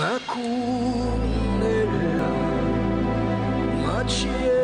Ma nella